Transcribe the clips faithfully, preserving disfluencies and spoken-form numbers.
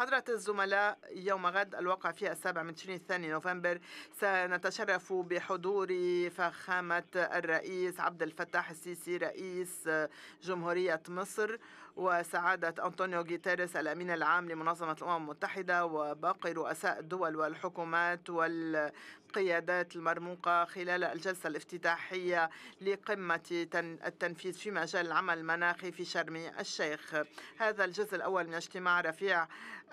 حضرة الزملاء، يوم غد الواقع في السابع من تشرين الثاني نوفمبر سنتشرف بحضور فخامة الرئيس عبد الفتاح السيسي رئيس جمهورية مصر، وسعادة أنطونيو غيتيريس الأمين العام لمنظمة الأمم المتحدة، وباقي رؤساء الدول والحكومات والقيادات المرموقة خلال الجلسة الافتتاحية لقمة التنفيذ في مجال العمل المناخي في شرم الشيخ. هذا الجزء الأول من اجتماع رفيع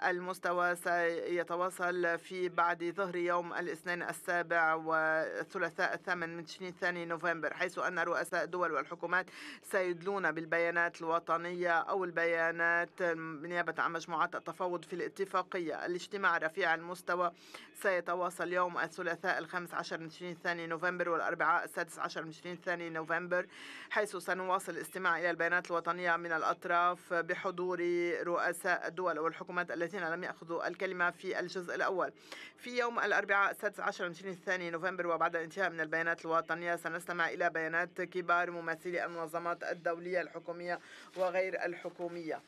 المستوى سيتواصل في بعد ظهر يوم الاثنين السابع والثلاثاء الثامن من تشرين الثاني نوفمبر، حيث أن رؤساء الدول والحكومات سيدلون بالبيانات الوطنية أو البيانات بنيابة عن مجموعات التفاوض في الاتفاقية. الاجتماع رفيع المستوى سيتواصل يوم الثلاثاء الخامس عشر من تشرين الثاني نوفمبر والأربعاء السادس عشر من تشرين الثاني نوفمبر، حيث سنواصل الاستماع إلى البيانات الوطنية من الأطراف بحضور رؤساء الدول والحكومات الذين لم يأخذوا الكلمة في الجزء الأول. في يوم الأربعاء السادس عشر من تشرين الثاني نوفمبر وبعد الانتهاء من البيانات الوطنية سنستمع إلى بيانات كبار ممثلي المنظمات الدولية الحكومية وغير الحكومية.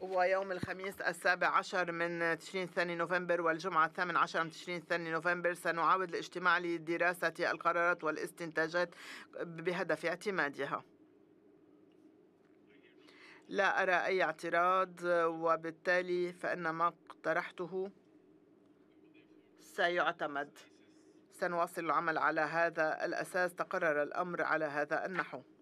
ويوم الخميس السابع عشر من تشرين الثاني نوفمبر والجمعة الثامن عشر من تشرين الثاني نوفمبر سنعاود الاجتماع لدراسة القرارات والاستنتاجات بهدف اعتمادها. لا أرى أي اعتراض، وبالتالي فإن ما اقترحته سيعتمد. سنواصل العمل على هذا الأساس، تقرر الأمر على هذا النحو.